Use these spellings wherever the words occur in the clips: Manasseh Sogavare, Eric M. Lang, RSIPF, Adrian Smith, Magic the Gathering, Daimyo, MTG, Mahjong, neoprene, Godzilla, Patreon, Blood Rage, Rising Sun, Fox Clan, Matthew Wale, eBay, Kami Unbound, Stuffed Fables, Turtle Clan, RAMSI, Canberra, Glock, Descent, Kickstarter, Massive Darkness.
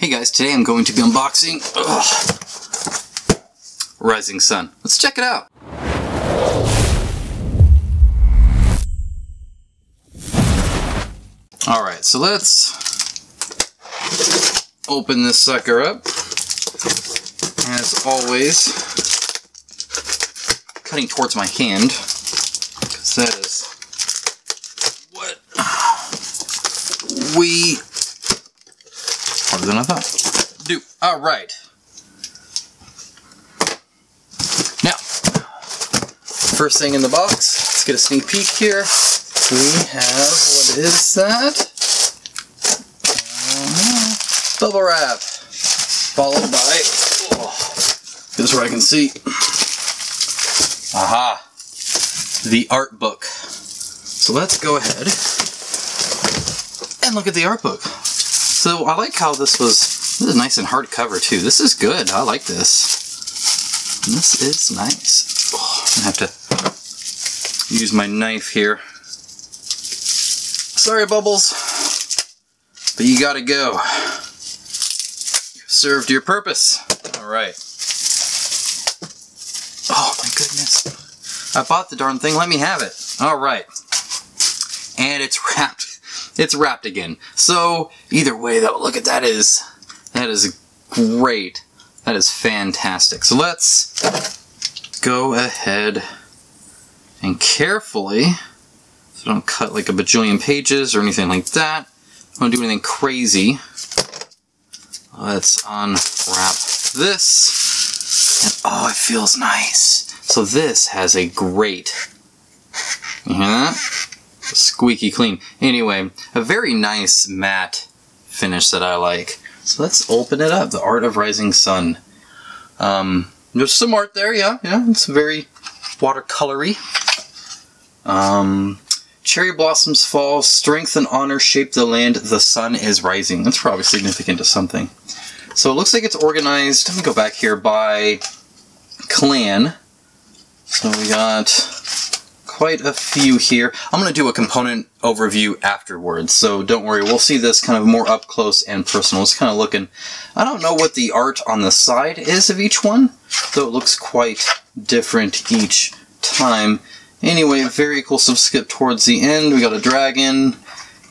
Hey guys, today I'm going to be unboxing Rising Sun. Let's check it out. Alright, so let's open this sucker up. As always, cutting towards my hand, because that is what we than I thought. Do. Alright. Now, first thing in the box, let's get a sneak peek here. We have, what is that? Bubble wrap. Followed by, this is where I can see. Aha. The art book. So let's go ahead and look at the art book. So I like how this is nice and hardcover too. This is good, I like this. This is nice. Oh, I have to use my knife here. Sorry, Bubbles, but you gotta go. You've served your purpose. All right. Oh my goodness. I bought the darn thing, let me have it. All right. And it's wrapped. It's wrapped again. So either way though, look at that is great. That is fantastic. So let's go ahead and carefully, so don't cut like a bajillion pages or anything like that. Don't do anything crazy. Let's unwrap this. And oh, it feels nice. So this has a great, you hear that? Squeaky clean. Anyway, a very nice matte finish that I like. So let's open it up. The Art of Rising Sun. There's some art there, yeah. It's very watercolory. Cherry blossoms fall, strength and honor shape the land, the sun is rising. That's probably significant to something. So it looks like it's organized. Let me go back here by clan. So we got quite a few here. I'm going to do a component overview afterwards, so don't worry. We'll see this kind of more up close and personal. It's kind of looking, I don't know what the art on the side is of each one, though it looks quite different each time. Anyway, very cool. So skip towards the end. We got a dragon,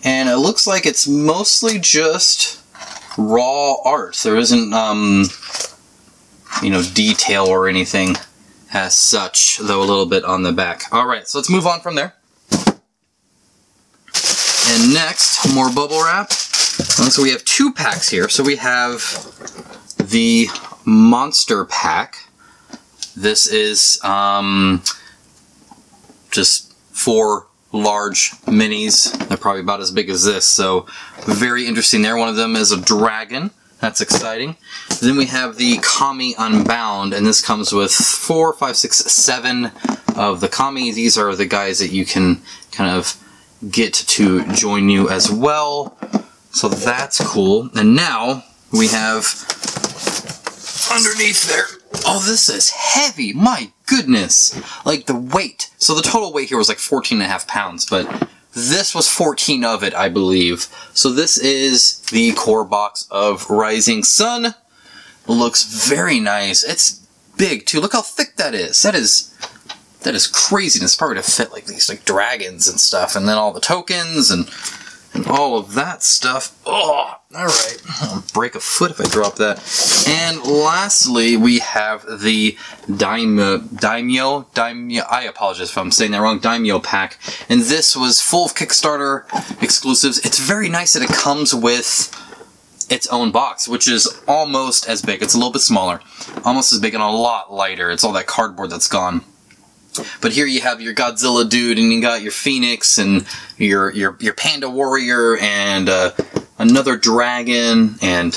and it looks like it's mostly just raw art. There isn't, you know, detail or anything as such, though a little bit on the back. Alright, so let's move on from there. And next, more bubble wrap. And so we have two packs here. So we have the monster pack. This is just four large minis. They're probably about as big as this, so very interesting there. One of them is a dragon. That's exciting. Then we have the Kami Unbound, and this comes with 4, 5, 6, 7 of the Kami. These are the guys that you can kind of get to join you as well. So that's cool. And now we have underneath there. Oh, this is heavy. My goodness. Like the weight. So the total weight here was like 14.5 pounds, but this was 14 of it, I believe. So this is the core box of Rising Sun. Looks very nice. It's big too. Look how thick that is. That is craziness. Probably to fit like these like dragons and stuff, and then all the tokens and all of that stuff. Oh, all right. I'll break a foot if I drop that. And lastly, we have the Daimyo, I apologize if I'm saying that wrong, Daimyo pack. And this was full of Kickstarter exclusives. It's very nice that it comes with its own box, which is almost as big. It's a little bit smaller, almost as big and a lot lighter. It's all that cardboard that's gone. But here you have your Godzilla dude, and you got your Phoenix, and your Panda Warrior, and another dragon, and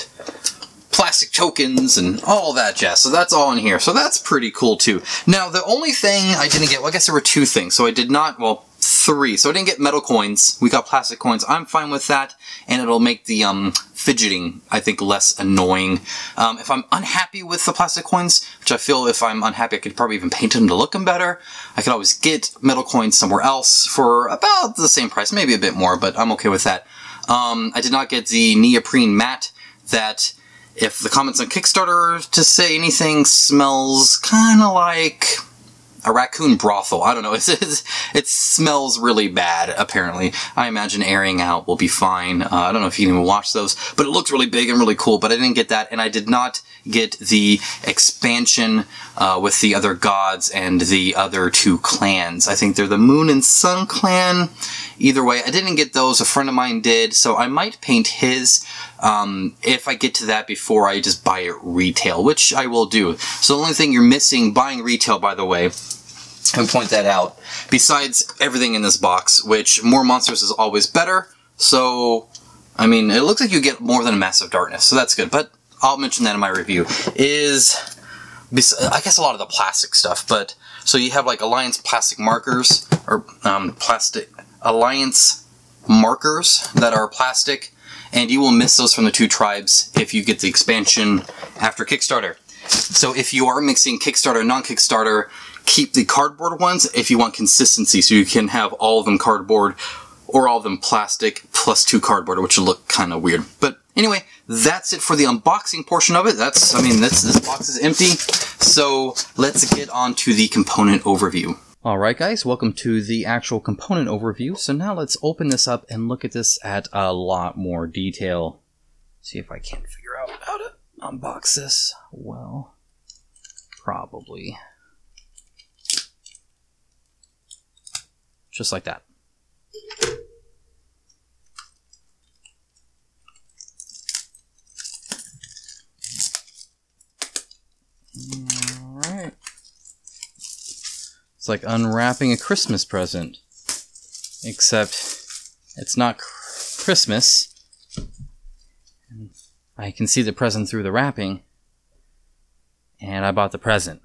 plastic tokens, and all that jazz. So that's all in here. So that's pretty cool too. Now the only thing I didn't get, well, I guess there were two things. So I did not, well, three. So I didn't get metal coins. We got plastic coins. I'm fine with that, and it'll make the fidgeting, I think, less annoying. If I'm unhappy with the plastic coins, which I feel if I'm unhappy, I could probably even paint them to look them better. I could always get metal coins somewhere else for about the same price, maybe a bit more, but I'm okay with that. I did not get the neoprene mat. that if the comments on Kickstarter to say anything smells kind of like a raccoon brothel. I don't know. It smells really bad, apparently. I imagine airing out will be fine. I don't know if you can even watch those, but it looks really big and really cool, but I didn't get that, and I did not get the expansion with the other gods and the other two clans. I think they're the Moon and Sun clan. Either way, I didn't get those. A friend of mine did, so I might paint his if I get to that before I just buy it retail, which I will do. So the only thing you're missing buying retail, by the way, and point that out, besides everything in this box, which more monsters is always better, so, I mean, it looks like you get more than a Massive Darkness, so that's good, but I'll mention that in my review, is, I guess a lot of the plastic stuff, but, so you have, like, Alliance plastic markers, or, Alliance markers that are plastic, and you will miss those from the two tribes if you get the expansion after Kickstarter. So if you are mixing Kickstarter and non-Kickstarter, keep the cardboard ones if you want consistency, so you can have all of them cardboard or all of them plastic plus two cardboard, which will look kind of weird. But anyway, that's it for the unboxing portion of it. That's, I mean, this box is empty. So let's get on to the component overview. Alright guys, welcome to the actual component overview. So now let's open this up and look at this at a lot more detail. See if I can figure out how to unbox this. Well, probably. Just like that. Alright. It's like unwrapping a Christmas present. Except it's not Christmas. I can see the present through the wrapping. And I bought the present.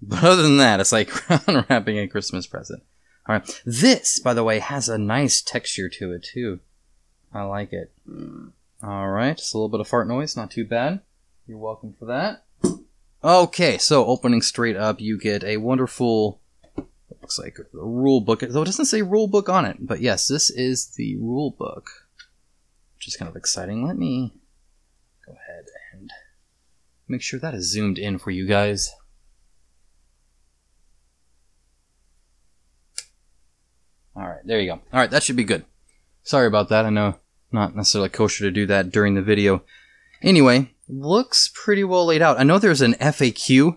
But other than that, it's like unwrapping a Christmas present. Alright, this, by the way, has a nice texture to it, too. I like it. Alright, just a little bit of fart noise, not too bad. You're welcome for that. Okay, so opening straight up, you get a wonderful, looks like the rule book, though it doesn't say rule book on it, but yes, this is the rule book, which is kind of exciting. Let me go ahead and make sure that is zoomed in for you guys. Alright, there you go. Alright, that should be good. Sorry about that. I know not necessarily kosher to do that during the video. Anyway, looks pretty well laid out. I know there's an FAQ,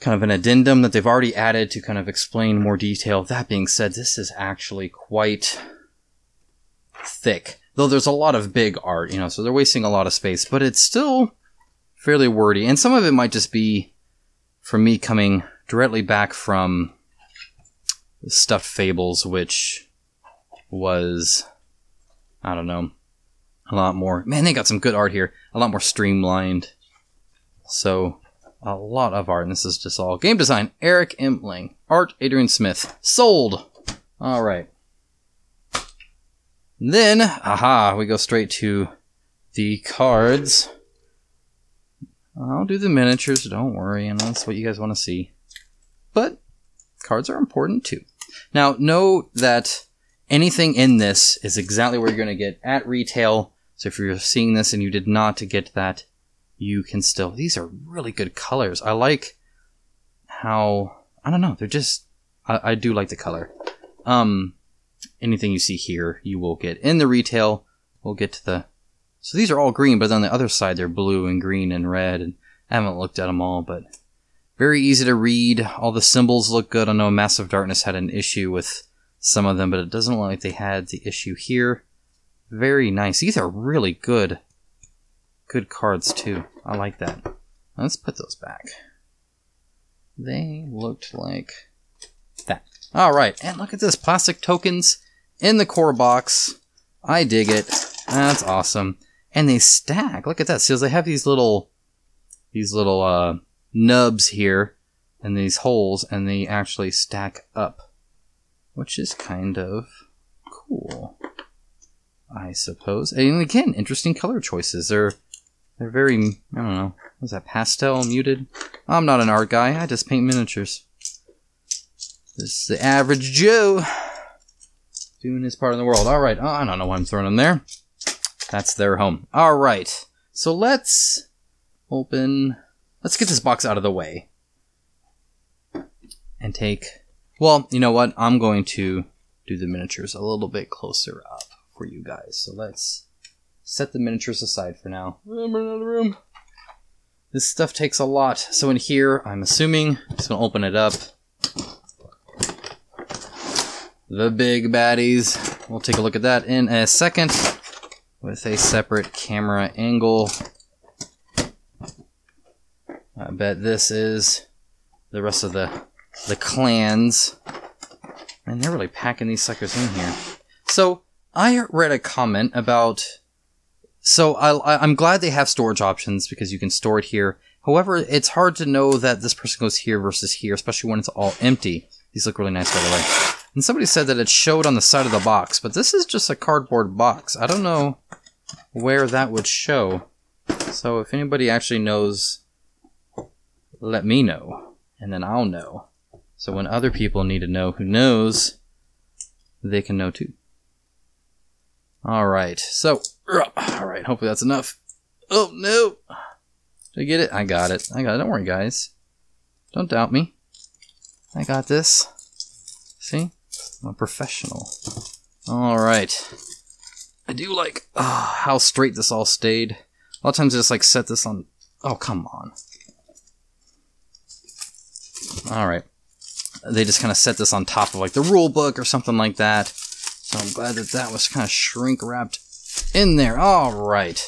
kind of an addendum that they've already added to kind of explain more detail. That being said, this is actually quite thick. Though there's a lot of big art, you know, so they're wasting a lot of space. But it's still fairly wordy. And some of it might just be from me coming directly back from Stuffed Fables, which was, I don't know, a lot more, man, they got some good art here, a lot more streamlined, so a lot of art, and this is just all game design, Eric M. Lang, art, Adrian Smith, sold. All right, and then, aha, we go straight to the cards. I'll do the miniatures, don't worry, and that's what you guys want to see, but cards are important too. Now, know that anything in this is exactly where you're going to get at retail. So if you're seeing this and you did not get that, you can still... These are really good colors. I like how... I don't know. They're just... I do like the color. Anything you see here, you will get in the retail. We'll get to the... So these are all green, but on the other side, they're blue and green and red. And I haven't looked at them all, but... Very easy to read. All the symbols look good. I know Massive Darkness had an issue with some of them, but it doesn't look like they had the issue here. Very nice. These are really good. Good cards, too. I like that. Now let's put those back. They looked like that. All right, and look at this. Plastic tokens in the core box. I dig it. That's awesome. And they stack. Look at that. So they have these little nubs here and these holes, and they actually stack up, which is kind of cool, I suppose. And again, interesting color choices. They're very, I don't know, was that pastel, muted? I'm not an art guy, I just paint miniatures. This is the average Joe doing his part in the world. All right, I don't know why I'm throwing them there. That's their home. All right. So let's open... Let's get this box out of the way. And take... Well, you know what? I'm going to do the miniatures a little bit closer up for you guys. So let's set the miniatures aside for now. Remember another room. This stuff takes a lot. So in here, I'm assuming, I'm just going to open it up. The big baddies. We'll take a look at that in a second with a separate camera angle. I bet this is the rest of the clans. Man, they're really packing these suckers in here. So I read a comment about... So I'm glad they have storage options because you can store it here. However, it's hard to know that this person goes here versus here, especially when it's all empty. These look really nice, by the way. And somebody said that it showed on the side of the box, but this is just a cardboard box. I don't know where that would show. So if anybody actually knows, let me know, and then I'll know. So when other people need to know who knows, they can know too. All right. So, all right. Hopefully that's enough. Oh, no. Did I get it? I got it. I got it. Don't worry, guys. Don't doubt me. I got this. See? I'm a professional. All right. I do like how straight this all stayed. A lot of times I just like set this on... Oh, come on. All right. They just kind of set this on top of like the rule book or something like that. So I'm glad that that was kind of shrink wrapped in there. All right.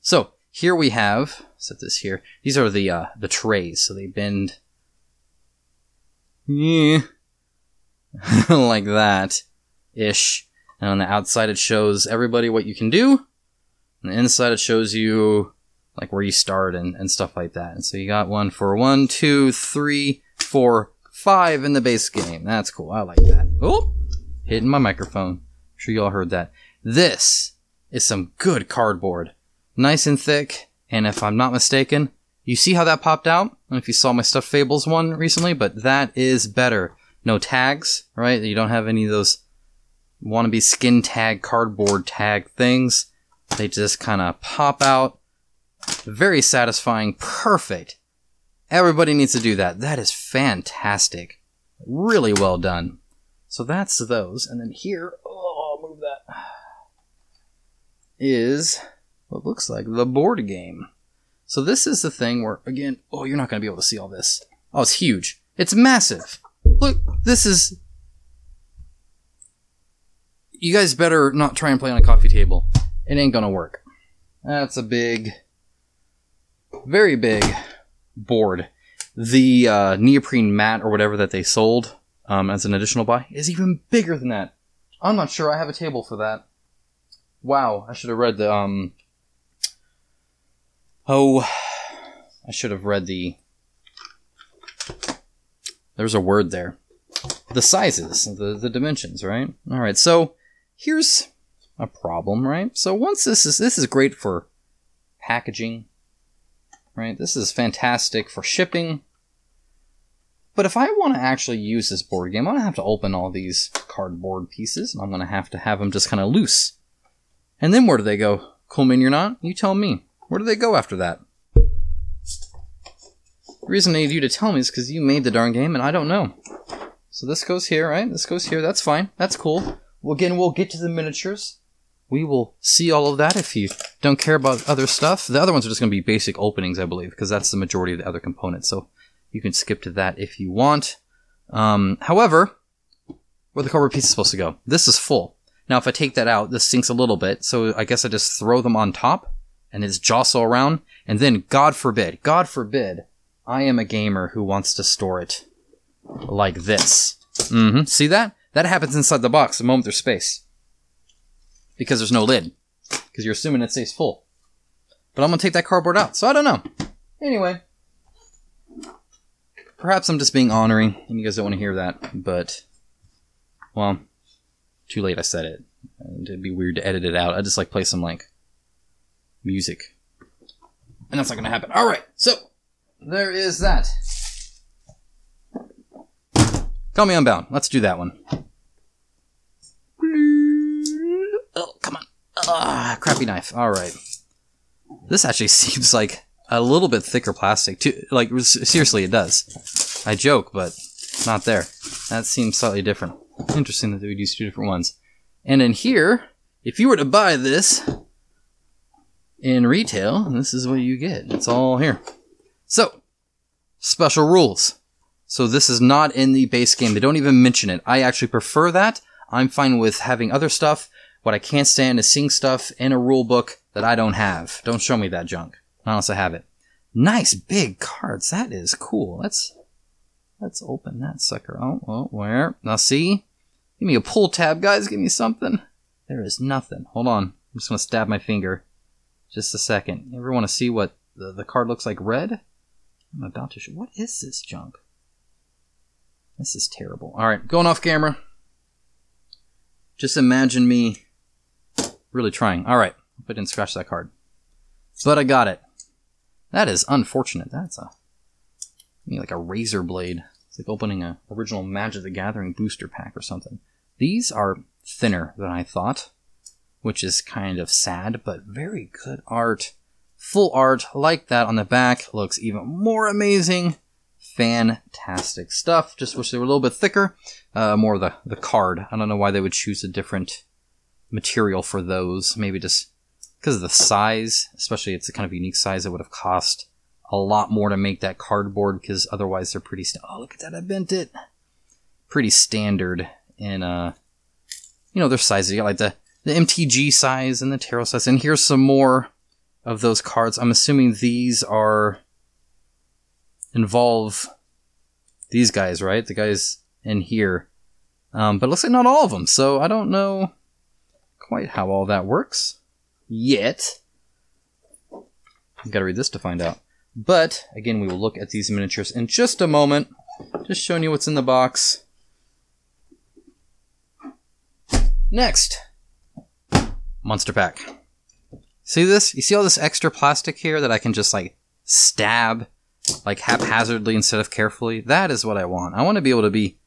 So here we have... Set this here. These are the trays. So they bend... Yeah... like that ish, and on the outside it shows everybody what you can do, and the inside it shows you like where you start and stuff like that. And so you got one for 1, 2, 3, 4, 5 in the base game. That's cool. I like that. Oh, hitting my microphone. I'm sure you all heard that. This is some good cardboard, nice and thick. And if I'm not mistaken, you see how that popped out. I don't know if you saw my Stuffed Fables one recently, but that is better. No tags, right? You don't have any of those wannabe skin tag, cardboard tag things. They just kind of pop out. Very satisfying. Perfect. Everybody needs to do that. That is fantastic. Really well done. So that's those. And then here, oh, I'll move that, is what looks like the board game. So this is the thing where, again, oh, you're not going to be able to see all this. Oh, it's huge. It's massive. Look, this is... You guys better not try and play on a coffee table. It ain't gonna work. That's a big, very big board. The neoprene mat or whatever that they sold as an additional buy is even bigger than that. I'm not sure I have a table for that. Wow, I should have read the... Oh, I should have read the... There's a word there. The sizes, the dimensions, right? All right, so here's a problem, right? So once this is great for packaging, right? This is fantastic for shipping. But if I want to actually use this board game, I'm going to have to open all these cardboard pieces, and I'm going to have them just kind of loose. And then where do they go? Coleman, you're not? You tell me. Where do they go after that? The reason I need you to tell me is because you made the darn game and I don't know. So this goes here, right? This goes here. That's fine. That's cool. Well, again, we'll get to the miniatures. We will see all of that if you don't care about other stuff. The other ones are just going to be basic openings, I believe, because that's the majority of the other components. So you can skip to that if you want. However, where the cardboard piece is supposed to go. This is full. Now, if I take that out, this sinks a little bit. So I guess I just throw them on top and it's jostle around. And then, God forbid, I am a gamer who wants to store it like this. Mm-hmm. See that? That happens inside the box the moment there's space. Because there's no lid. Because you're assuming it stays full. But I'm going to take that cardboard out, so I don't know. Anyway. Perhaps I'm just being ornery, and you guys don't want to hear that, but... Well, too late I said it. And it'd be weird to edit it out. I just like play some, like, music. And that's not going to happen. Alright, so... There is that. Kami Unbound. Let's do that one. Oh, come on. Ah, crappy knife. All right. This actually seems like a little bit thicker plastic, too. Like, seriously, it does. I joke, but not there. That seems slightly different. Interesting that they would use two different ones. And in here, if you were to buy this in retail, this is what you get. It's all here. So, special rules. So this is not in the base game. They don't even mention it. I actually prefer that. I'm fine with having other stuff. What I can't stand is seeing stuff in a rule book that I don't have. Don't show me that junk. Not unless I have it. Nice big cards. That is cool. Let's open that sucker. Oh, where? Now see? Give me a pull tab, guys. Give me something. There is nothing. Hold on. I'm just going to stab my finger. Just a second. You ever want to see what the card looks like red? I'm about to show. What is this junk? This is terrible. All right. Going off camera. Just imagine me really trying. All right. I didn't scratch that card. But I got it. That is unfortunate. That's a... I mean, like a razor blade. It's like opening an original Magic the Gathering booster pack or something. These are thinner than I thought, which is kind of sad, but very good art. Full art like that on the back looks even more amazing. Fantastic stuff. Just wish they were a little bit thicker. More the card. I don't know why they would choose a different material for those. Maybe just because of the size, especially it's a kind of unique size. It would have cost a lot more to make that cardboard because otherwise they're pretty... Oh, look at that. I bent it. Pretty standard in, you know, their sizes. You got like the MTG size and the tarot size. And here's some more of those cards. I'm assuming these are... involve these guys, right? The guys in here. But it looks like not all of them. So I don't know quite how all that works yet. I've got to read this to find out. But, again, we will look at these miniatures in just a moment. Just showing you what's in the box. Next. Monster pack. See this? You see all this extra plastic here that I can just, like, stab, like, haphazardly instead of carefully? That is what I want. I want to be able to be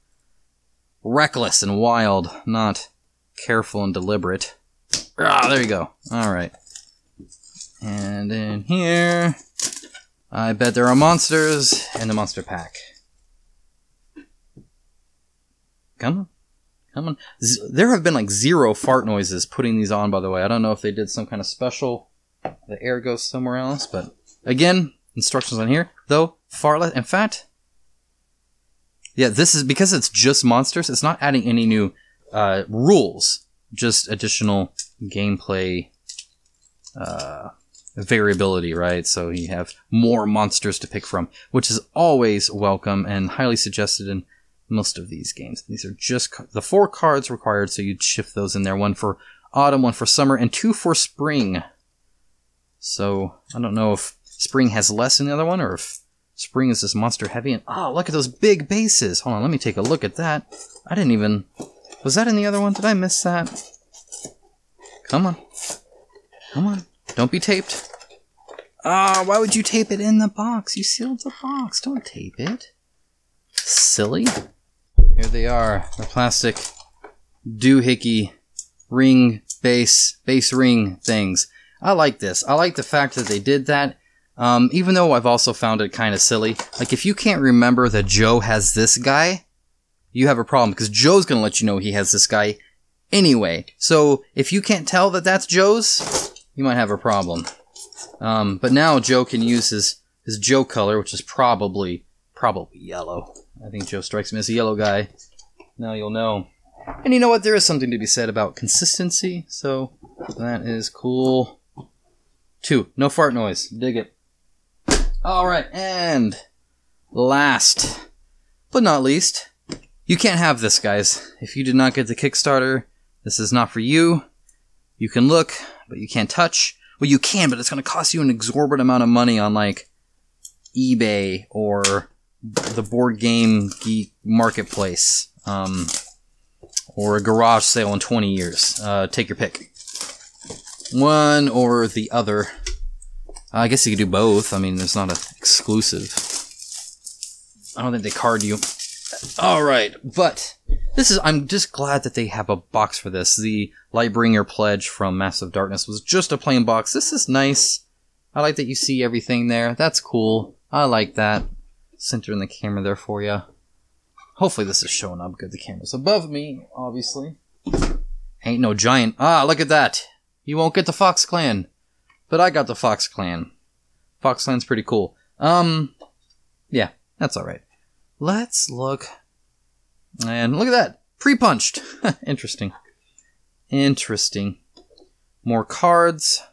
reckless and wild, not careful and deliberate. Ah, there you go. All right. And in here... I bet there are monsters in the monster pack. Come on. Come on. There have been like zero fart noises putting these on, by the way. I don't know if they did some kind of special. The air goes somewhere else, but again, instructions on here. Though, far less. In fact, yeah, this is because it's just monsters. It's not adding any new rules, just additional gameplay variability, right? So you have more monsters to pick from, which is always welcome and highly suggested in most of these games. These are just the four cards required, so you'd shift those in there. One for autumn, one for summer, and two for spring. So I don't know if spring has less than the other one, or if spring is just monster heavy. And oh, look at those big bases. Hold on, let me take a look at that. I didn't even... Was that in the other one? Did I miss that? Come on. Come on. Don't be taped. Ah, why would you tape it in the box? You sealed the box. Don't tape it. Silly. Here they are. The plastic doohickey ring base ring things. I like this. I like the fact that they did that. Even though I've also found it kind of silly. Like, if you can't remember that Joe has this guy, you have a problem, because Joe's going to let you know he has this guy anyway. So if you can't tell that that's Joe's... you might have a problem. But now Joe can use his Joe color, which is probably yellow. I think Joe strikes me as a yellow guy. Now you'll know. And you know what? There is something to be said about consistency, so that is cool. Two. No fart noise. Dig it. All right, and last but not least, you can't have this, guys. If you did not get the Kickstarter, this is not for you. You can look, but you can't touch. Well, you can, but it's going to cost you an exorbitant amount of money on, like, eBay or the Board Game Geek Marketplace, or a garage sale in 20 years. Take your pick. One or the other. I guess you could do both. I mean, it's not an exclusive. I don't think they card you. All right, but This is, I'm just glad that they have a box for this. The Lightbringer Pledge from Massive Darkness was just a plain box. This is nice. I like that you see everything there. That's cool. I like that. Center in the camera there for you. Hopefully this is showing up good. The camera's above me, obviously. Ain't no giant. Ah, look at that. You won't get the Fox Clan. But I got the Fox Clan. Fox Clan's pretty cool. Yeah, that's alright. Let's look. And look at that. Pre-punched. Interesting. Interesting. More cards.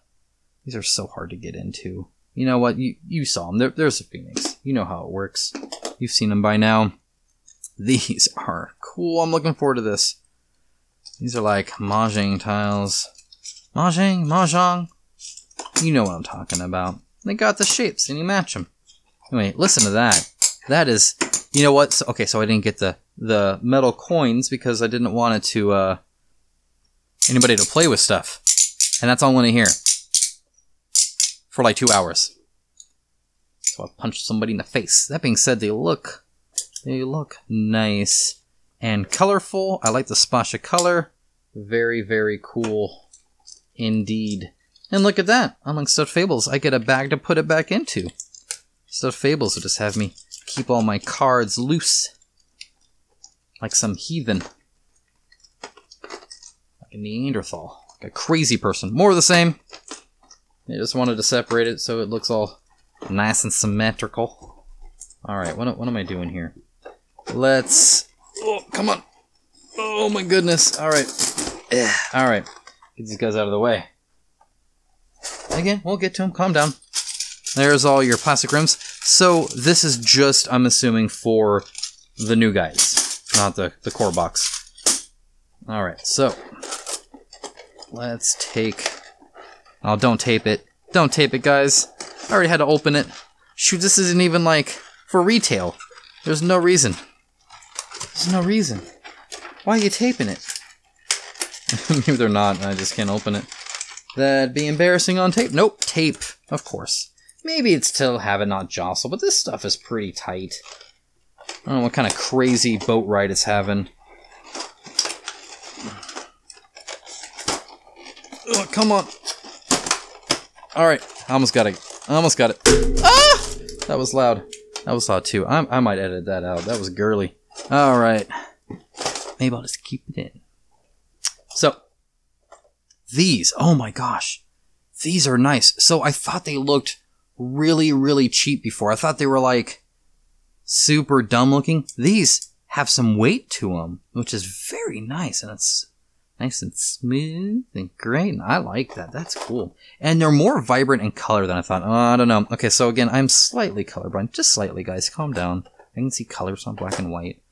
These are so hard to get into. You know what? You saw them. There's a Phoenix. You know how it works. You've seen them by now. These are cool. I'm looking forward to this. These are like mahjong tiles. Mahjong. You know what I'm talking about. They got the shapes and you match them. Anyway, listen to that. That is, you know what? So, okay, so I didn't get the metal coins because I didn't want it to, anybody to play with stuff. And that's all I want to hear. For like 2 hours. So I punched somebody in the face. That being said, they look nice and colorful. I like the splash of color. Very, very cool indeed. And look at that. Unlike Stuffed Fables, I get a bag to put it back into. Stuffed Fables will just have me keep all my cards loose. Like some heathen. Like a Neanderthal. Like a crazy person. More of the same. I just wanted to separate it so it looks all nice and symmetrical. Alright, what am I doing here? Let's... Oh, come on! Oh my goodness! Alright. Alright. Get these guys out of the way. Again, we'll get to them. Calm down. There's all your plastic rims. So, this is just, I'm assuming, for the new guys. Not the core box. Alright, so... Let's take... Oh, don't tape it. Don't tape it, guys. I already had to open it. Shoot, this isn't even, like, for retail. There's no reason. There's no reason. Why are you taping it? Maybe they're not, and I just can't open it. That'd be embarrassing on tape. Nope, tape. Of course. Maybe it's to have it not jostle, but this stuff is pretty tight. I don't know what kind of crazy boat ride it's having. Oh, come on. Alright, I almost got it. Ah! That was loud. That was loud too. I might edit that out. That was girly. Alright. Maybe I'll just keep it in. So, these. Oh my gosh. These are nice. So I thought they looked really, really cheap before. I thought they were like super dumb looking. These have some weight to them, which is very nice. And it's... nice and smooth and great. And I like that. That's cool. And they're more vibrant in color than I thought. Oh, I don't know. Okay, so again, I'm slightly colorblind. Just slightly, guys. Calm down. I can see colors on black and white.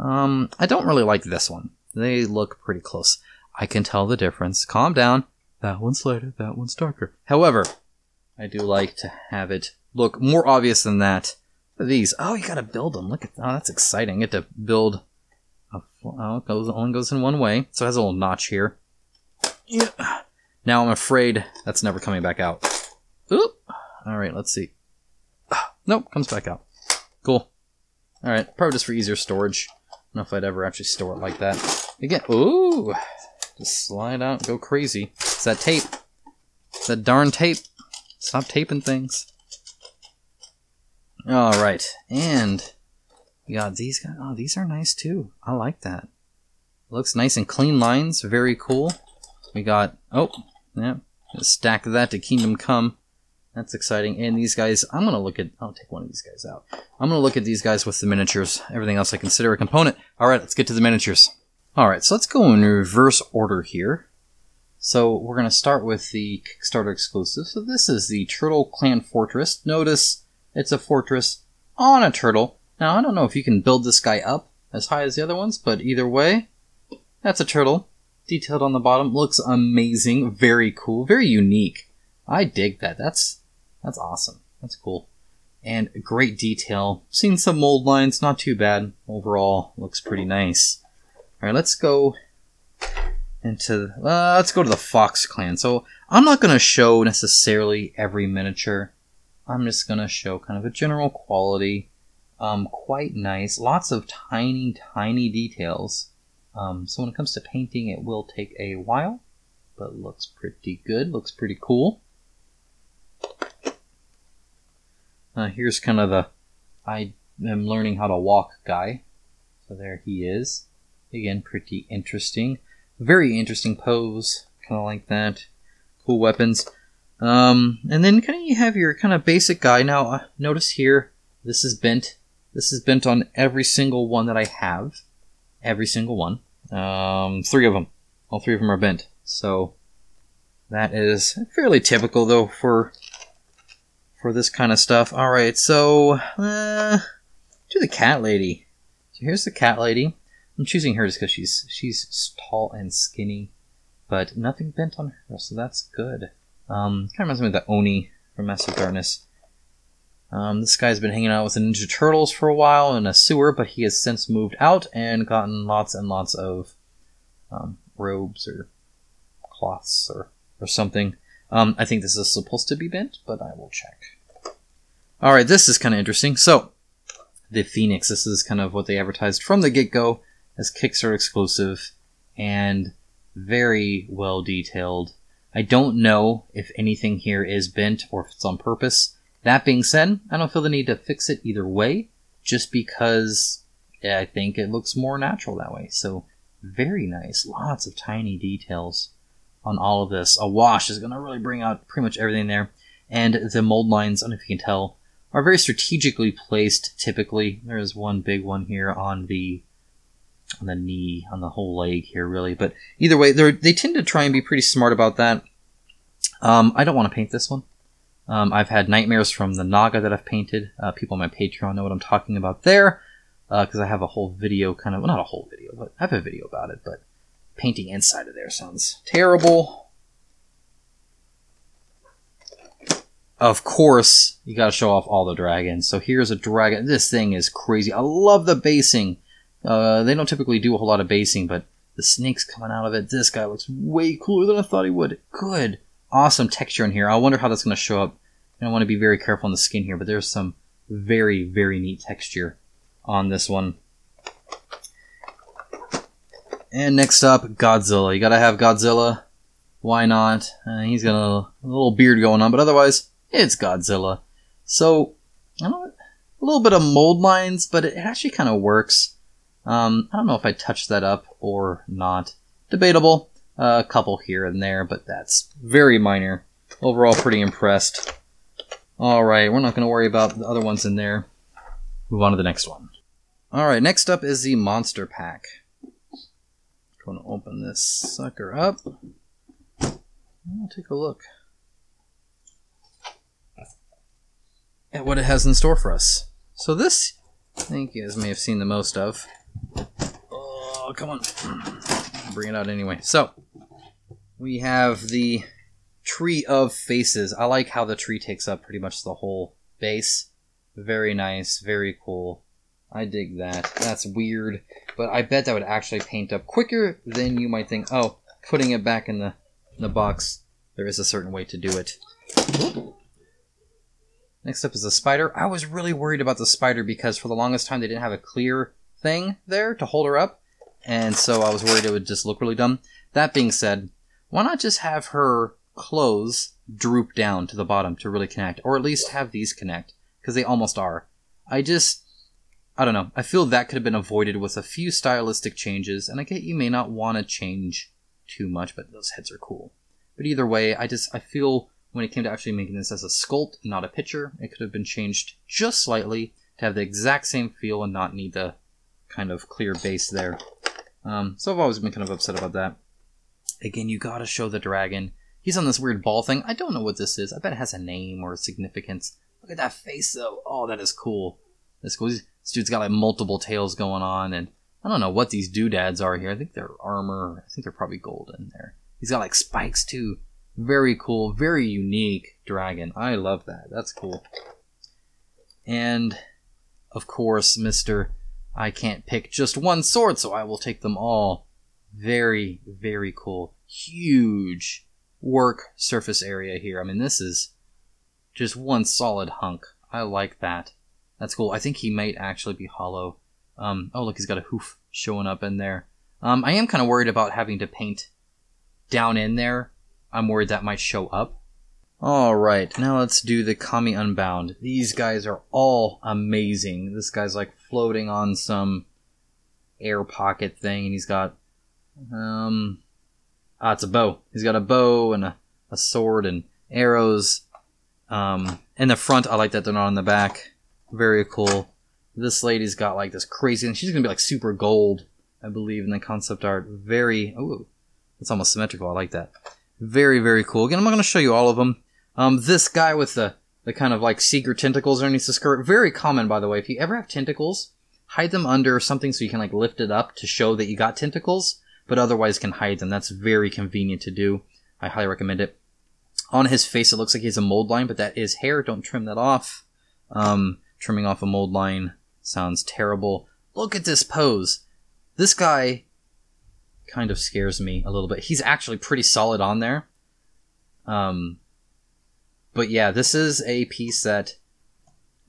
I don't really like this one. They look pretty close. I can tell the difference. Calm down. That one's lighter. That one's darker. However, I do like to have it look more obvious than that. These. Oh, you gotta build them. Look at that. Oh, that's exciting. You get to build... Oh, it only goes in one way, so it has a little notch here. Yeah. Now I'm afraid that's never coming back out. Oop. All right, let's see. Nope, comes back out. Cool. All right, probably just for easier storage. I don't know if I'd ever actually store it like that. Again, ooh, just slide out, go crazy. It's that tape. It's that darn tape. Stop taping things. All right, and... yeah, these guys. Oh, these are nice too. I like that. Looks nice and clean lines. Very cool. We got. Oh, yeah. Stack that to Kingdom Come. That's exciting. And these guys. I'm gonna look at. I'll take one of these guys out. I'm gonna look at these guys with the miniatures. Everything else I consider a component. All right, let's get to the miniatures. All right, so let's go in reverse order here. So we're gonna start with the Kickstarter exclusive. So this is the Turtle Clan Fortress. Notice it's a fortress on a turtle. Now, I don't know if you can build this guy up as high as the other ones, but either way, that's a turtle. Detailed on the bottom. Looks amazing. Very cool. Very unique. I dig that. That's awesome. That's cool. And great detail. Seen some mold lines. Not too bad. Overall, looks pretty nice. Alright, let's go into... let's go to the Fox Clan. So, I'm not going to show necessarily every miniature. I'm just going to show kind of a general quality Quite nice. Lots of tiny, tiny details. So when it comes to painting, it will take a while, but looks pretty good. Looks pretty cool. Here's kind of the I am learning how to walk guy. So there he is. Again, pretty interesting. Very interesting pose. Kind of like that. Cool weapons. And then kind of you have your kind of basic guy. Now, notice here, this is bent. This is bent on every single one that I have. Every single one. Three of them. All three of them are bent. So that is fairly typical, though, for this kind of stuff. Alright, so to the cat lady. So here's the cat lady. I'm choosing her just because she's tall and skinny, but nothing bent on her, so that's good. Kind of reminds me of the Oni from Massive Darkness. This guy's been hanging out with the Ninja Turtles for a while in a sewer, but he has since moved out and gotten lots and lots of robes or cloths or something. I think this is supposed to be bent, but I will check. Alright, this is kind of interesting. So, the Phoenix, this is kind of what they advertised from the get-go as Kickstarter exclusive, and very well detailed. I don't know if anything here is bent or if it's on purpose. That being said, I don't feel the need to fix it either way, just because I think it looks more natural that way. So, very nice. Lots of tiny details on all of this. A wash is going to really bring out pretty much everything there. And the mold lines, I don't know if you can tell, are very strategically placed, typically. There is one big one here on the knee, on the whole leg here, really. But either way, they tend to try and be pretty smart about that. I don't want to paint this one. I've had nightmares from the Naga that I've painted. People on my Patreon know what I'm talking about there, because I have a whole video kind of... Well, not a whole video, but I have a video about it, but painting inside of there sounds terrible. Of course, you gotta show off all the dragons. So here's a dragon. This thing is crazy. I love the basing. They don't typically do a whole lot of basing, but the snake's coming out of it. This guy looks way cooler than I thought he would. Good. Awesome texture in here. I wonder how that's going to show up. And I want to be very careful on the skin here, but there's some very, very neat texture on this one. And next up, Godzilla. You gotta have Godzilla. Why not? He's got a little beard going on, but otherwise, it's Godzilla. So, I don't know, a little bit of mold lines, but it actually kind of works. I don't know if I touched that up or not. Debatable. A couple here and there, but that's very minor. Overall, pretty impressed. Alright, we're not going to worry about the other ones in there. Move on to the next one. Alright, next up is the Monster Pack. I'm going to open this sucker up. I'll take a look at what it has in store for us. So this, I think you guys may have seen the most of. Oh, come on. I'll bring it out anyway. So, we have the Tree of Faces. I like how the tree takes up pretty much the whole base. Very nice, very cool. I dig that. That's weird, but I bet that would actually paint up quicker than you might think. Oh, putting it back in the box, there is a certain way to do it. Next up is the spider. I was really worried about the spider because for the longest time they didn't have a clear thing there to hold her up, and so I was worried it would just look really dumb. That being said, why not just have her clothes droop down to the bottom to really connect, or at least have these connect, because they almost are. I don't know. I feel that could have been avoided with a few stylistic changes, and I get you may not want to change too much, but those heads are cool. But either way, I feel when it came to actually making this as a sculpt, not a picture, it could have been changed just slightly to have the exact same feel and not need the kind of clear base there. So I've always been kind of upset about that. Again, you gotta show the dragon. He's on this weird ball thing. I don't know what this is. I bet it has a name or a significance. Look at that face, though. Oh, that is cool. That's cool. This dude's got like multiple tails going on, and I don't know what these doodads are here. I think they're armor. I think they're probably gold in there. He's got like spikes too. Very cool, very unique dragon. I love that. That's cool. And of course, Mr. I can't pick just one sword, so I will take them all. Very, very cool. Huge work surface area here. I mean, this is just one solid hunk. I like that. That's cool. I think he might actually be hollow. Oh, look, he's got a hoof showing up in there. I am kind of worried about having to paint down in there. I'm worried that might show up. All right, now let's do the Kami Unbound. These guys are all amazing. This guy's like floating on some air pocket thing, and he's got it's a bow. He's got a bow and a sword and arrows. In the front, I like that they're not on the back. Very cool. This lady's got like this crazy, and she's gonna be like super gold, I believe, in the concept art. Very, ooh, it's almost symmetrical. I like that. Very, very cool. Again, I'm not gonna show you all of them. This guy with the kind of like secret tentacles underneath the skirt. Very common, by the way. If you ever have tentacles, hide them under something so you can like lift it up to show that you got tentacles, but otherwise can hide them. That's very convenient to do. I highly recommend it. On his face, it looks like he has a mold line, but that is hair. Don't trim that off. Trimming off a mold line sounds terrible. Look at this pose. This guy kind of scares me a little bit. He's actually pretty solid on there. But yeah, this is a piece that...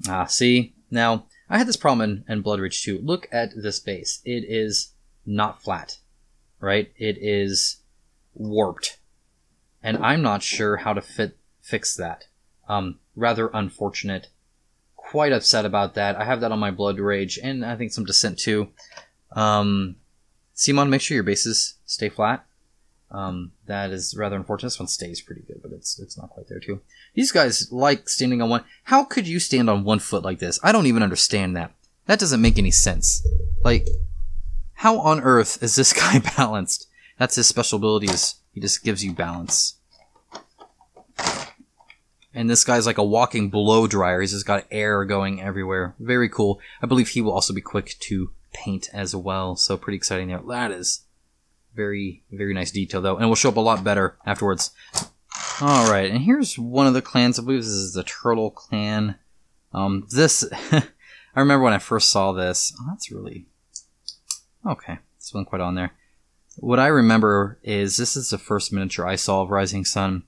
Ah, see? Now, I had this problem in Blood Rage 2. Look at this base. It is not flat, right? It is warped. And I'm not sure how to fix that. Rather unfortunate. Quite upset about that. I have that on my Blood Rage, and I think some Descent too. Simon, make sure your bases stay flat. That is rather unfortunate. This one stays pretty good, but it's not quite there too. These guys like standing on one. How could you stand on one foot like this? I don't even understand that. That doesn't make any sense. Like, how on earth is this guy balanced? That's his special ability, is he just gives you balance. And this guy's like a walking blow dryer. He's just got air going everywhere. Very cool. I believe he will also be quick to paint as well, so pretty exciting there. That is very, very nice detail, though, and will show up a lot better afterwards. All right, and here's one of the clans. I believe this is the Turtle Clan. This... I remember when I first saw this. Oh, that's really... Okay, this wasn't quite on there. What I remember is this is the first miniature I saw of Rising Sun,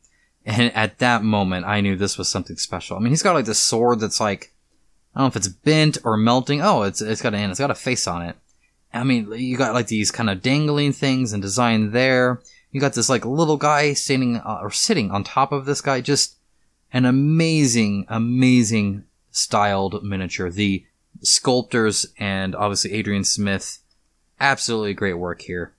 and at that moment, I knew this was something special. I mean, he's got like this sword that's like, I don't know if it's bent or melting. Oh, it's got an end. It's got a face on it. I mean, you got like these kind of dangling things and design there. You got this like little guy standing or sitting on top of this guy. Just an amazing, amazing styled miniature. The sculptors and obviously Adrian Smith, absolutely great work here.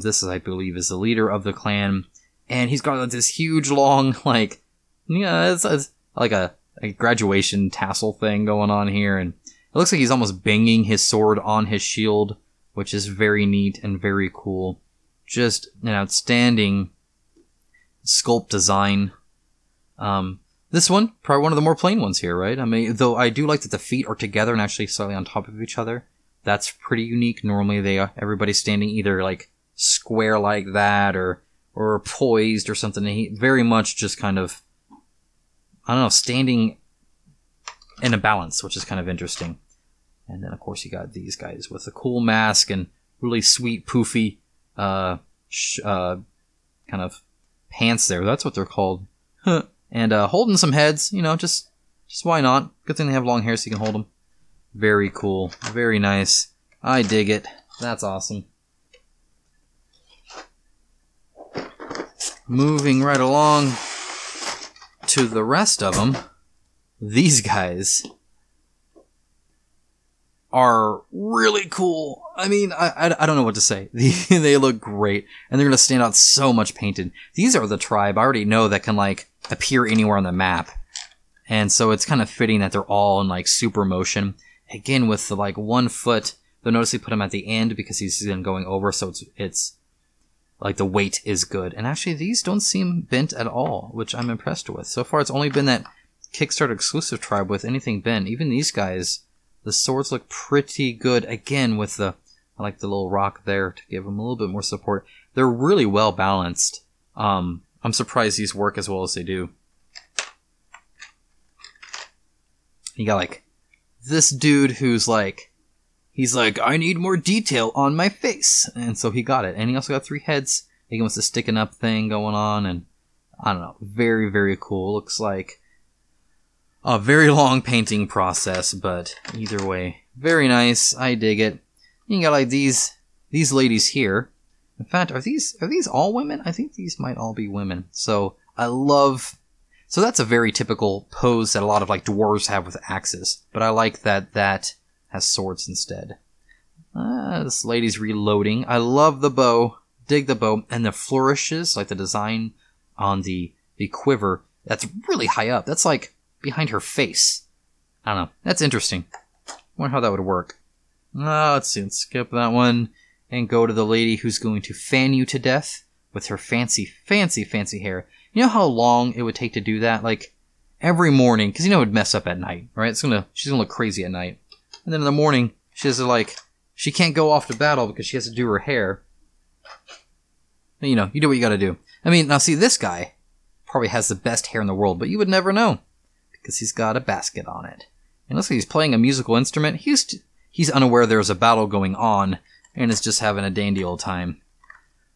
This is, I believe, is the leader of the clan, and he's got like this huge long like, yeah, it's like a graduation tassel thing going on here, and it looks like he's almost banging his sword on his shield, which is very neat and very cool. Just an outstanding sculpt design. This one, probably one of the more plain ones here, right? I mean, though I do like that the feet are together and actually slightly on top of each other. That's pretty unique. Normally they are, everybody's standing either like square like that or poised or something. He very much just kind of, I don't know, standing in a balance, which is kind of interesting. And then, of course, you got these guys with a cool mask and really sweet, poofy kind of pants there. That's what they're called. And holding some heads, you know, just why not? Good thing they have long hair so you can hold them. Very cool. Very nice. I dig it. That's awesome. Moving right along to the rest of them, these guys are really cool. I mean, I don't know what to say. They look great, and they're going to stand out so much painted. These are the tribe I already know that can, like, appear anywhere on the map. And so it's kind of fitting that they're all in, like, super motion. Again, with the, like, one foot, they'll notice they put him at the end because he's been going over, so it's like, the weight is good. And actually, these don't seem bent at all, which I'm impressed with. So far, it's only been that Kickstarter exclusive tribe with anything bent. Even these guys, the swords look pretty good. Again, with the, I like the little rock there to give them a little bit more support. They're really well balanced. I'm surprised these work as well as they do. You got, like, this dude who's, like, he's like, I need more detail on my face. And so he got it. And he also got three heads. He wants the sticking up thing going on. And I don't know. Very, very cool. Looks like a very long painting process, but either way, very nice. I dig it. You got like these ladies here. In fact, are these all women? I think these might all be women. So I love. So that's a very typical pose that a lot of like dwarves have with axes, but I like that that has swords instead. This lady's reloading. I love the bow. Dig the bow and the flourishes, like the design on the quiver. That's really high up. That's like behind her face. I don't know. That's interesting. I wonder how that would work. Let's see. Let's skip that one and go to the lady who's going to fan you to death with her fancy, fancy, fancy hair. You know how long it would take to do that? Like every morning, because you know it would mess up at night, right? She's gonna look crazy at night, and then in the morning she has to like she can't go off to battle because she has to do her hair. You know, you do what you gotta do. I mean, now see this guy probably has the best hair in the world, but you would never know because he's got a basket on it. And looks like he's playing a musical instrument. He's unaware there's a battle going on and is just having a dandy old time.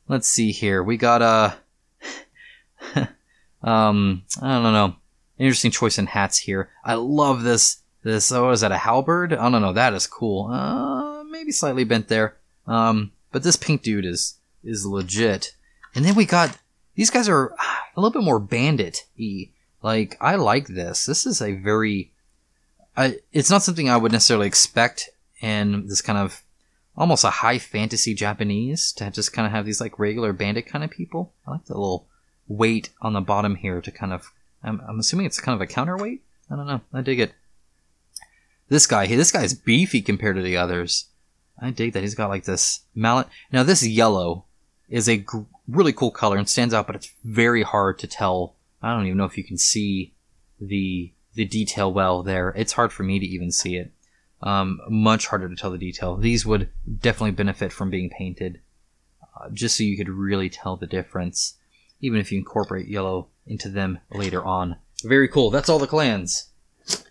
Let's see here. We got a I don't know. Interesting choice in hats here. I love this. Oh, is that a halberd? I don't know. That is cool. Maybe slightly bent there. But this pink dude is legit. And then we got, these guys are a little bit more bandit-y. Like, I like this. This is a very, it's not something I would necessarily expect in this kind of, almost a high fantasy Japanese, to just kind of have these like regular bandit kind of people. I like the little weight on the bottom here to kind of, I'm assuming it's kind of a counterweight? I don't know. I dig it. This guy here, this guy's beefy compared to the others. I dig that. He's got like this mallet. Now this yellow is a really cool color and stands out, but it's very hard to tell. I don't even know if you can see the detail well there. It's hard for me to even see it. Much harder to tell the detail. These would definitely benefit from being painted, just so you could really tell the difference, even if you incorporate yellow into them later on. Very cool. That's all the clans.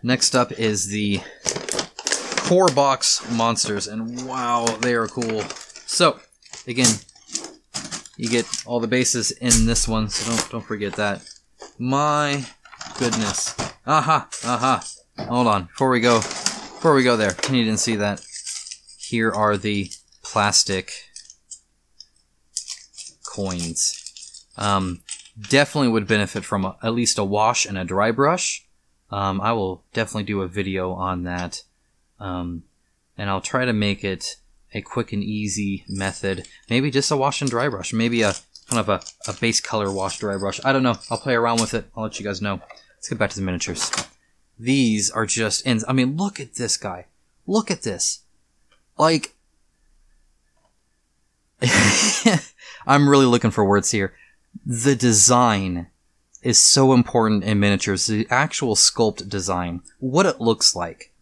Next up is the core box monsters, and wow, they are cool. So, again, you get all the bases in this one, so don't forget that. My goodness. Hold on. Before we go there, and you didn't see that. Here are the plastic coins. Definitely would benefit from at least a wash and a dry brush. I will definitely do a video on that. And I'll try to make it a quick and easy method. Maybe just a wash and dry brush. Maybe a kind of a base color wash dry brush. I don't know. I'll play around with it. I'll let you guys know. Let's get back to the miniatures. These are just ends. I mean, look at this guy. Look at this. Like, I'm really looking for words here. The design is so important in miniatures. The actual sculpt design, what it looks like.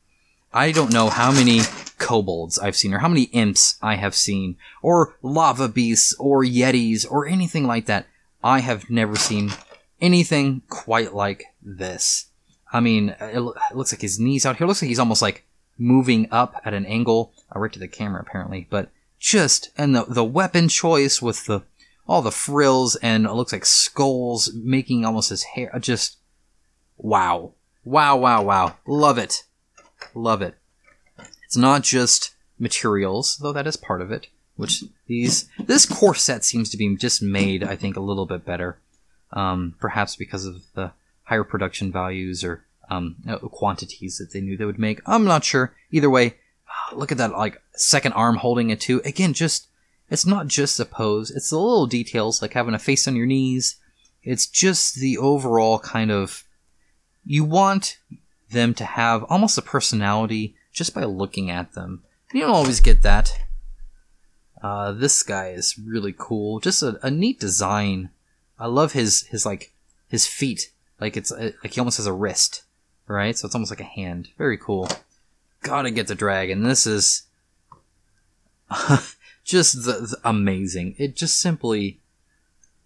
I don't know how many kobolds I've seen, or how many imps I have seen, or lava beasts, or yetis, or anything like that. I have never seen anything quite like this. I mean, it looks like his knees out here. It looks like he's almost like moving up at an angle, right to the camera apparently. But just, and the weapon choice with the all the frills, and it looks like skulls making almost his hair. Just wow, wow, wow, wow! Love it, love it. It's not just materials, though that is part of it. Which this core set seems to be just made, I think, a little bit better, perhaps because of the higher production values or quantities that they knew they would make. I'm not sure. Either way, look at that like second arm holding it too. Again, just it's not just the pose. It's the little details like having a face on your knees. It's just the overall kind of you want them to have almost a personality just by looking at them. You don't always get that. This guy is really cool. Just a neat design. I love his feet. Like it's like he almost has a wrist, right? So it's almost like a hand. Very cool. Gotta get the dragon. This is just the amazing. It just simply,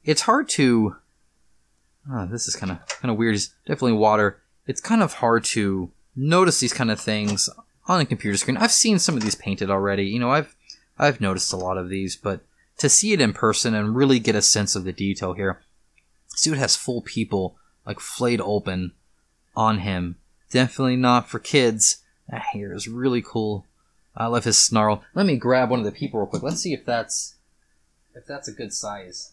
it's hard to. This is kind of weird. It's definitely water. It's kind of hard to notice these kind of things on a computer screen. I've seen some of these painted already. You know, I've noticed a lot of these, but to see it in person and really get a sense of the detail here. This dude has full people. Like flayed open on him. Definitely not for kids. That hair is really cool. I love his snarl. Let me grab one of the people real quick. Let's see if that's a good size.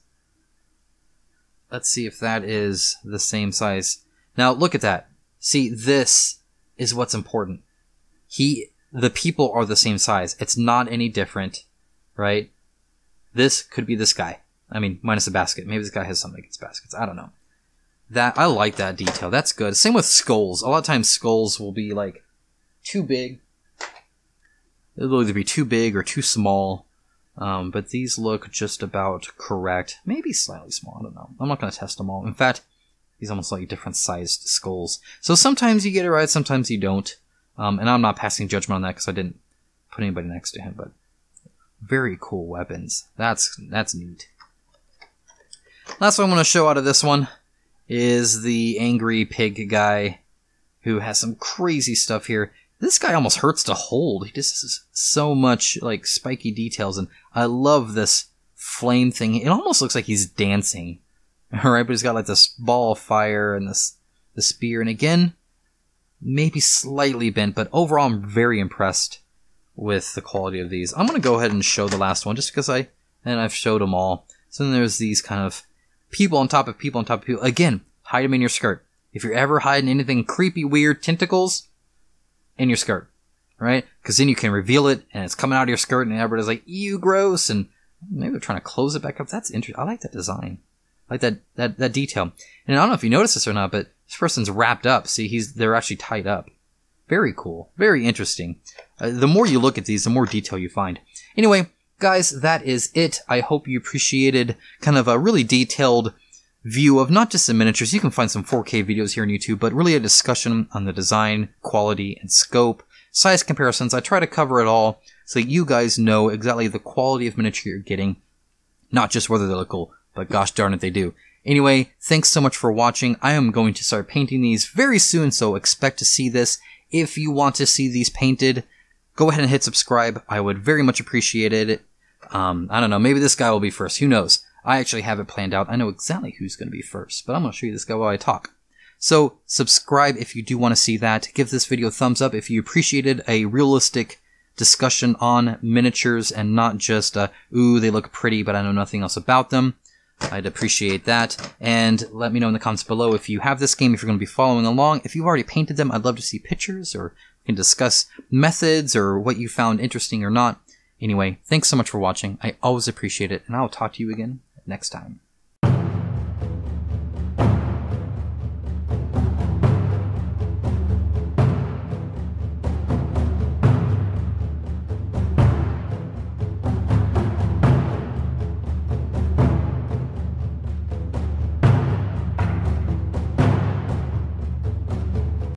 Let's see if that is the same size. Now look at that. See, this is what's important. The people are the same size. It's not any different, right? This could be this guy. I mean, minus a basket. Maybe this guy has something against baskets. I don't know. I like that detail. That's good. Same with skulls. A lot of times skulls will be like too big. It'll either be too big or too small. But these look just about correct. Maybe slightly small. I don't know. I'm not going to test them all. In fact, these almost like different sized skulls. So sometimes you get it right. Sometimes you don't. And I'm not passing judgment on that because I didn't put anybody next to him. But very cool weapons. That's neat. Last one I'm going to show out of this one is the angry pig guy who has some crazy stuff here. This guy almost hurts to hold. He just has so much like spiky details, and I love this flame thing. It almost looks like he's dancing, all right? But he's got like this ball of fire and the spear, and again, maybe slightly bent, but overall I'm very impressed with the quality of these. I'm going to go ahead and show the last one just because I've showed them all. So then there's these kind of people on top of people on top of people. Again, hide them in your skirt. If you're ever hiding anything creepy, weird, tentacles, in your skirt, right? Because then you can reveal it, and it's coming out of your skirt, and everybody's like, ew, gross, and maybe they're trying to close it back up. That's interesting. I like that design. I like that detail. And I don't know if you noticed this or not, but this person's wrapped up. See, they're actually tied up. Very cool. Very interesting. The more you look at these, the more detail you find. Anyway, guys, that is it. I hope you appreciated kind of a really detailed view of not just the miniatures. You can find some 4K videos here on YouTube, but really a discussion on the design, quality, and scope, size comparisons. I try to cover it all so that you guys know exactly the quality of miniature you're getting, not just whether they look cool, but gosh darn it, they do. Anyway, thanks so much for watching. I am going to start painting these very soon, so expect to see this. If you want to see these painted, go ahead and hit subscribe. I would very much appreciate it. I don't know, maybe this guy will be first. Who knows? I actually have it planned out. I know exactly who's going to be first, but I'm going to show you this guy while I talk. So subscribe if you do want to see that. Give this video a thumbs up if you appreciated a realistic discussion on miniatures and not just, ooh, they look pretty, but I know nothing else about them. I'd appreciate that. And let me know in the comments below if you have this game, if you're going to be following along. If you've already painted them, I'd love to see pictures, or we can discuss methods or what you found interesting or not. Anyway, thanks so much for watching. I always appreciate it, and I'll talk to you again next time.